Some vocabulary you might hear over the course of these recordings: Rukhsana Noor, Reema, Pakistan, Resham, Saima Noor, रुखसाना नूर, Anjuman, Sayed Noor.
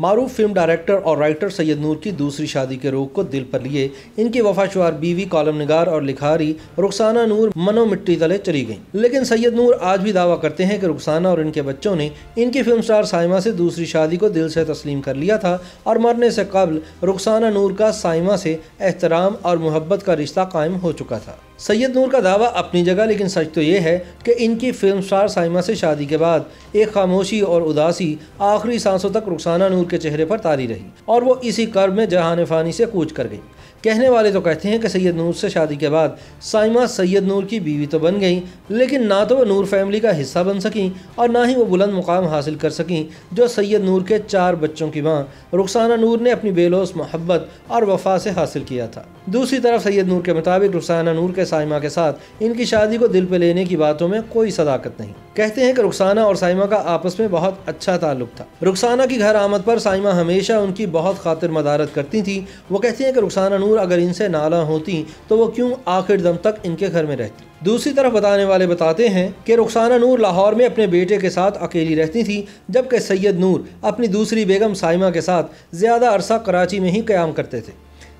मारूफ film director और writer Syed Noor की दूसरी शादी के रोग को दिल पर लिए इनकी वफाशुआर बीवी, कॉलम निगार और लिखारी रुखसाना नूर मनो मिट्टी तले चली गईं। लेकिन सैयद नूर आज भी दावा करते हैं कि रुखसाना और इनके बच्चों ने इनकी फिल्म स्टार साइमा से दूसरी शादी को दिल से तस्लीम कर लिया था और मरने से कबल रुखसाना नूर का साइमा से एहतराम और मोहब्बत का रिश्ता कायम हो चुका था। सैयद नूर का दावा अपनी जगह, लेकिन सच तो ये है कि इनकी फिल्म स्टार साइमा से शादी के बाद एक खामोशी और उदासी आखिरी सांसों तक रुखसाना नूर के चेहरे पर तारी रही और वो इसी कर्म में जहान फ़ानी से कूच कर गई। कहने वाले तो कहते हैं कि सैयद नूर से शादी के बाद साइमा सैयद नूर की बीवी तो बन गई, लेकिन ना तो वो नूर फैमिली का हिस्सा बन सकें और ना ही वो बुलंद मुकाम हासिल कर सकें जो सैयद नूर के 4 बच्चों की माँ रुखसाना नूर ने अपनी बेलोस मोहब्बत और वफा से हासिल किया था। दूसरी तरफ सैयद नूर के मुताबिक रुखसाना नूर के साइमा के साथ इनकी शादी को दिल पर लेने की बातों में कोई सदाकत नहीं। कहते हैं कि रुखसाना और साइमा का आपस में बहुत अच्छा ताल्लुक था। रुखसाना की घर आमद पर साइमा हमेशा उनकी बहुत खातिर मदारत करती थी। वो कहती हैं कि रुखसाना नूर अगर इनसे नाला होती तो वो क्यों आखिर दम तक इनके घर में रहती। दूसरी तरफ बताने वाले बताते हैं कि रुखसाना नूर लाहौर में अपने बेटे के साथ अकेली रहती थी, जबकि सैयद नूर अपनी दूसरी बेगम साइमा के साथ ज़्यादा अरसा कराची में ही क़याम करते थे।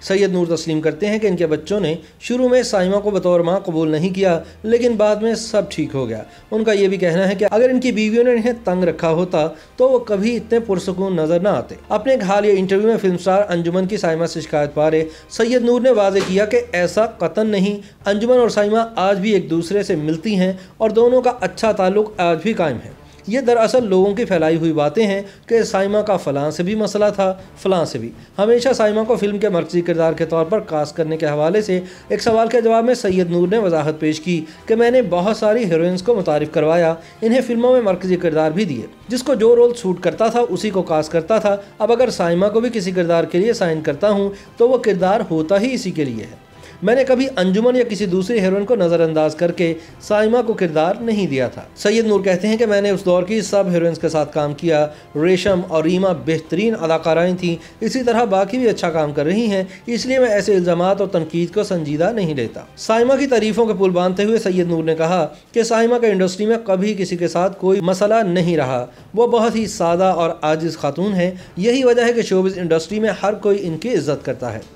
सैयद नूर तस्लीम करते हैं कि इनके बच्चों ने शुरू में साइमा को बतौर मां कबूल नहीं किया, लेकिन बाद में सब ठीक हो गया। उनका यह भी कहना है कि अगर इनकी बीवियों ने इन्हें तंग रखा होता तो वो कभी इतने पुरसकून नजर ना आते। अपने एक हालिया इंटरव्यू में फिल्म स्टार अंजुमन की साइमा से शिकायत पारे सैयद नूर ने वाजे किया कि ऐसा कतन नहीं। अंजुमन और साइमा आज भी एक दूसरे से मिलती हैं और दोनों का अच्छा ताल्लुक आज भी कायम है। ये दरअसल लोगों की फैलाई हुई बातें हैं कि साइमा का फ़लाँ से भी मसला था, फ़लाँ से भी। हमेशा साइमा को फिल्म के मर्कज़ी किरदार के तौर पर कास्ट करने के हवाले से एक सवाल के जवाब में सैयद नूर ने वजाहत पेश की कि मैंने बहुत सारी हीरोइंस को मुतारिफ़ करवाया, इन्हें फिल्मों में मर्कज़ी किरदार भी दिए, जिसको जो रोल सूट करता था उसी को कास्ट करता था। अब अगर साइमा को भी किसी किरदार के लिए साइन करता हूँ तो वह किरदार होता ही इसी के लिए है। मैंने कभी अंजुमन या किसी दूसरी हीरोइन को नज़रअंदाज करके साइमा को किरदार नहीं दिया था। सैयद नूर कहते हैं कि मैंने उस दौर की सब हीरोइंस के साथ काम किया। रेशम और रीमा बेहतरीन अदाकाराएँ थीं, इसी तरह बाकी भी अच्छा काम कर रही हैं, इसलिए मैं ऐसे इल्ज़ामात और तनकीद को संजीदा नहीं लेता। साइमा की तारीफ़ों के पुल बांधते हुए सैयद नूर ने कहा कि साइमा का इंडस्ट्री में कभी किसी के साथ कोई मसला नहीं रहा। वो बहुत ही सादा और आजिज़ खातून है। यही वजह है कि शोबिज़ इंडस्ट्री में हर कोई इनकी इज्जत करता है।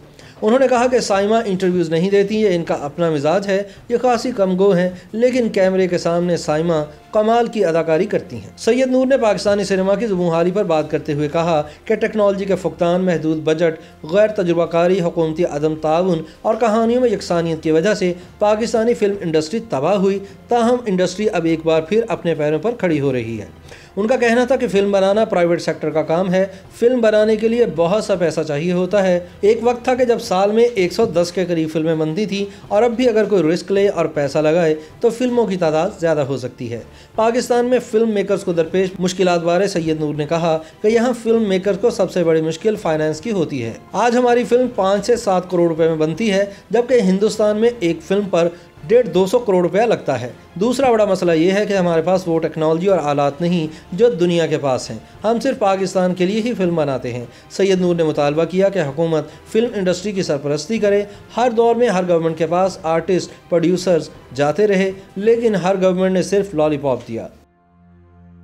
उन्होंने कहा कि साइमा इंटरव्यूज़ नहीं देती, ये इनका अपना मिजाज है, ये खासी कमगो हैं, लेकिन कैमरे के सामने साइमा कमाल की अदाकारी करती हैं। सैयद नूर ने पाकिस्तानी सिनेमा की ज़बूहारी पर बात करते हुए कहा कि टेक्नोलॉजी के फुकदान, महदूद बजट, गैर तजुर्बाकारी हुकूमती अदम ताउन और कहानियों में यकसानियत की वजह से पाकिस्तानी फ़िल्म इंडस्ट्री तबाह हुई, ताहम इंडस्ट्री अब एक बार फिर अपने पैरों पर खड़ी हो रही है। उनका कहना था कि फ़िल्म बनाना प्राइवेट सेक्टर का काम है, फ़िल्म बनाने के लिए बहुत सा पैसा चाहिए होता है। एक वक्त था कि जब साल में 110 के करीब फिल्में बनती थी और अब भी अगर कोई रिस्क ले और पैसा लगाए तो फिल्मों की तादाद ज़्यादा हो सकती है। पाकिस्तान में फ़िल्म मेकर्स को दरपेश मुश्किलात बारे सैयद नूर ने कहा कि यहाँ फ़िल्म मेकर्स को सबसे बड़ी मुश्किल फाइनेंस की होती है। आज हमारी फ़िल्म 5 से 7 करोड़ रुपये में बनती है, जबकि हिंदुस्तान में एक फ़िल्म पर 150-200 करोड़ रुपया लगता है। दूसरा बड़ा मसला यह है कि हमारे पास वो टेक्नोलॉजी और आलात नहीं जो दुनिया के पास हैं। हम सिर्फ पाकिस्तान के लिए ही फिल्म बनाते हैं। सैयद नूर ने मुतालबा किया कि हुकूमत फ़िल्म इंडस्ट्री की सरपरस्ती करे। हर दौर में हर गवर्नमेंट के पास आर्टिस्ट, प्रोड्यूसर्स जाते रहे, लेकिन हर गवर्नमेंट ने सिर्फ लॉलीपॉप दिया।